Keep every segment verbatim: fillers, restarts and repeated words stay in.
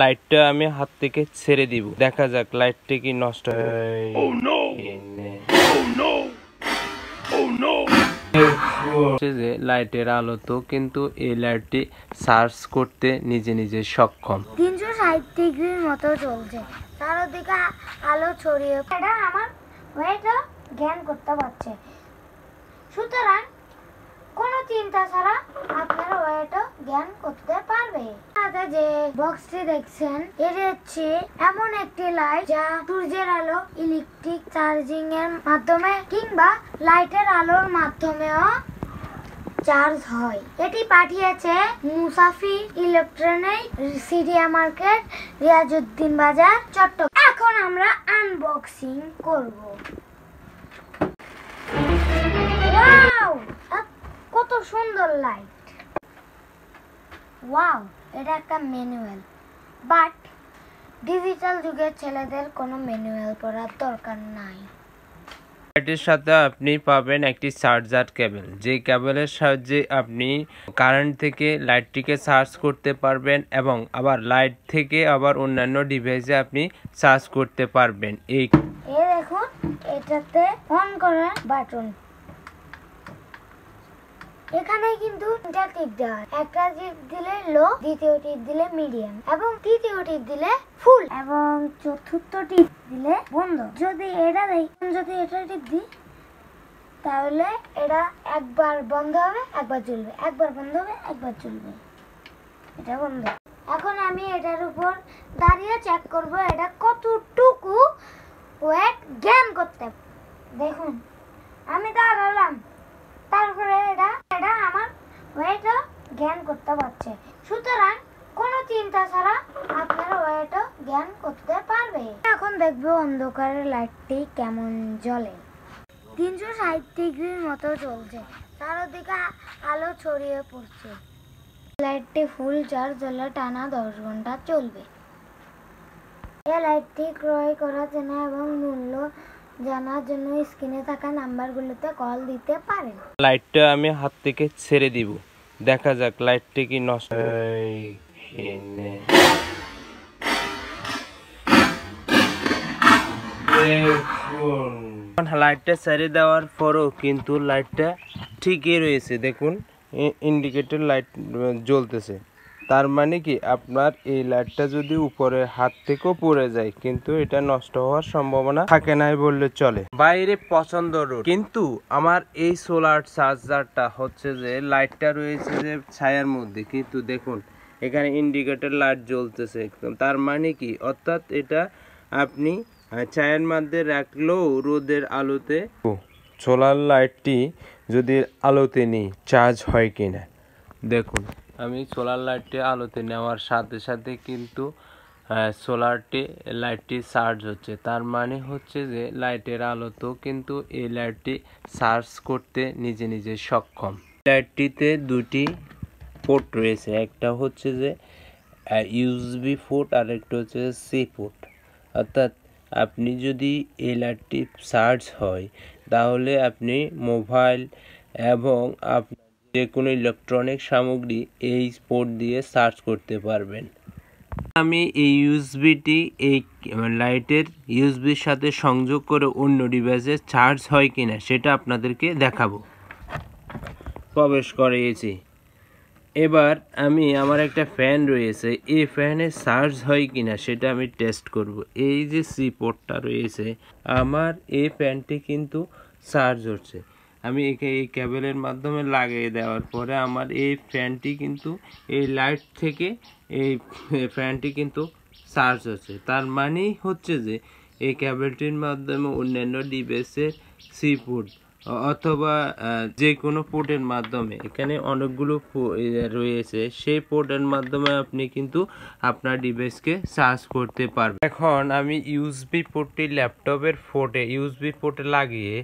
লাইটটা আমি হাত থেকে ছেড়ে দিব, দেখা যাক লাইটটা কি নষ্ট হবে। Oh no, oh no, oh no. যে লাইটের আলো তো, কিন্তু এই লাইটটি সার্চ করতে নিজে নিজে সক্ষম। তিনশো ষাট ডিগ্রির মতো চলছে, চারদিকে আলো ছড়িয়ে এটা আমার ওইটা জ্ঞান করতে পারছে। সুতরাং কোনো চিন্তা ছাড়া আপনারা ওইটা জ্ঞান করতে পারবে। আগে যে বক্সটি দেখছেন এটা হচ্ছে এমন একটি লাইট যা সূর্যের আলো, ইলেকট্রিক চার্জিং এর মাধ্যমে কিংবা লাইটের আলোর মাধ্যমেও চার্জ হয়। এটি পাঠিয়েছে মুসাফি ইলেকট্রনিক, সিডিয়া মার্কেট, রিয়াজউদ্দিন বাজার, চট্টগ্রাম। এখন আমরা আনবক্সিং করব। ওয়াও, কত সুন্দর লাইট! ওয়াও, এটা একটা ম্যানুয়াল, বাট ডিজিটাল যুগের ছেলেদের কোনো ম্যানুয়াল পড়ার দরকার নাই। এটির সাথে আপনি পাবেন একটি চার্জার কেবল, যে কেবলের সাহায্যে আপনি কারেন্ট থেকে লাইটটিকে চার্জ করতে পারবেন এবং আবার লাইট থেকে আবার অন্যান্য ডিভাইসে আপনি চার্জ করতে পারবেন। এই এই দেখুন, এটাতে অন করার বাটন, এখানে কিন্তু তিনটা টিপ দেওয়া, একটা টিপ দিলে লো, দ্বিতীয় টিপ দিলে মিডিয়াম এবং তৃতীয় টিপ দিলে ফুল এবং চতুর্থ টিপ দিলে বন্ধ। যদি এটা দেই, যদি এটা টিপ দিই তাহলে এটা একবার বন্ধ হবে, একবার চলবে, একবার বন্ধ হবে, একবার চলবে। এটা বন্ধ। এখন আমি এটার উপর দাঁড়িয়ে চেক করব এটা কতটুকু ওয়েট গেইন করতে। দেখুন, আমি দাঁড়ালাম, তারপরে এটা এটা আমার ওয়েটও জ্ঞান করতে পারছে। সুতরাং কোনো চিন্তা ছাড়া আপনারা ওয়েটও জ্ঞান করতে পারবে। এখন দেখবো অন্ধকারের লাইটটি কেমন জ্বলে। তিনশো ষাট ডিগ্রির মতো চলছে, চারদিকে আলো ছড়িয়ে পড়ছে। লাইটটি ফুল চার্জ হলে টানা দশ ঘন্টা চলবে। এ লাইটটি ক্রয় করার জন্য এবং মূল্য জানার জন্য স্ক্রিনে থাকা নাম্বারগুলোতে কল দিতে পারেন। লাইটটা আমি হাত থেকে ছেড়ে দিব, দেখা যাক লাইটটি কি নষ্ট। লাইটটা ছেড়ে দেওয়ার পরও কিন্তু লাইটটা ঠিকই রয়েছে। দেখুন, ইন্ডিকেটর লাইট জ্বলতেছে। তার মানে কি, আপনার এই লাইটটা যদি উপরে হাত থেকেও পড়ে যায় কিন্তু এটা নষ্ট হওয়ার সম্ভাবনা থাকে না বললে চলে। বাইরে পছন্দ রোড, কিন্তু আমার এই সোলার চার্জারটা হচ্ছে যে লাইটটা রয়েছে যে ছায়ার মধ্যে, কিন্তু দেখুন এখানে ইন্ডিকেটর লাইট জ্বলতেছে একদম। তার মানে কি, অর্থাৎ এটা আপনি ছায়ার মধ্যে রাখলেও রোদের আলোতে সোলার লাইটটি যদি আলোতে নেই চার্জ হয় কিনা। দেখুন, আমি সোলার লাইটটি আলোতে নেওয়ার সাথে সাথে কিন্তু সোলারটি লাইটটি চার্জ হচ্ছে। তার মানে হচ্ছে যে লাইটের আলো তো, কিন্তু এই লাইটটি চার্জ করতে নিজে নিজে সক্ষম। লাইটটিতে দুটি পোর্ট রয়েছে, একটা হচ্ছে যে ইউএসবি পোর্ট আর একটা হচ্ছে সি পোর্ট। অর্থাৎ আপনি যদি এই লাইটটি চার্জ হয় তাহলে আপনি মোবাইল এবং আপনার যে কোনো ইলেকট্রনিক সামগ্রী এই পোর্ট দিয়ে চার্জ করতে পারবেন। আমি এই ইউএসবিটি এই লাইটের ইউএসবির সাথে সংযোগ করে অন্য ডিভাইসে চার্জ হয় কিনা সেটা আপনাদেরকে দেখাবো। প্রবেশ করিয়েছি। এবার আমি আমার একটা ফ্যান রয়েছে, এই ফ্যানে চার্জ হয় কিনা সেটা আমি টেস্ট করব। এই যে সি পোর্টটা রয়েছে, আমার এই ফ্যানটি কিন্তু চার্জ হচ্ছে। আমি একে এই কেবলের মাধ্যমে লাগিয়ে দেওয়ার পরে আমার এই ফ্যানটি কিন্তু এই লাইট থেকে এই ফ্যানটি কিন্তু চার্জ হচ্ছে। তার মানেই হচ্ছে যে এই কেবলটির মাধ্যমে অন্যান্য ডিভাইসের সি পোর্ট অথবা যে কোনো পোর্টের মাধ্যমে, এখানে অনেকগুলো রয়েছে, সেই পোর্টের মাধ্যমে আপনি কিন্তু আপনার ডিভাইসকে চার্জ করতে পারবেন। এখন আমি ইউএসবি পোর্টটি ল্যাপটপের পোর্টে ইউএসবি পোর্টে লাগিয়ে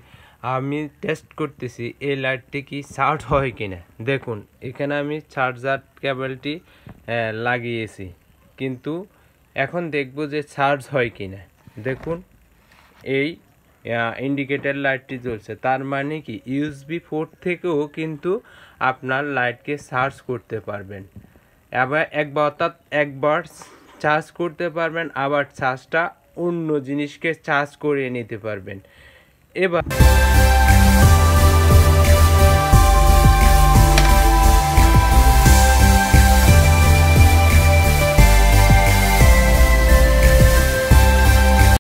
আমি টেস্ট করতেছি এই লাইটটি কি চার্জ হয় কিনা। দেখুন, এখানে আমি চার্জার কেবলটি লাগিয়েছি, কিন্তু এখন দেখব যে চার্জ হয় কিনা। দেখুন, এই ইন্ডিকেটর লাইটটি জ্বলছে। তার মানে কি, ইউএসবি পোর্ট থেকেও কিন্তু আপনার লাইটকে চার্জ করতে পারবেন। আবার একবার অর্থাৎ একবার চার্জ করতে পারবেন, আবার চার্জটা অন্য জিনিসকে চার্জ করিয়ে নিতে পারবেন। এবার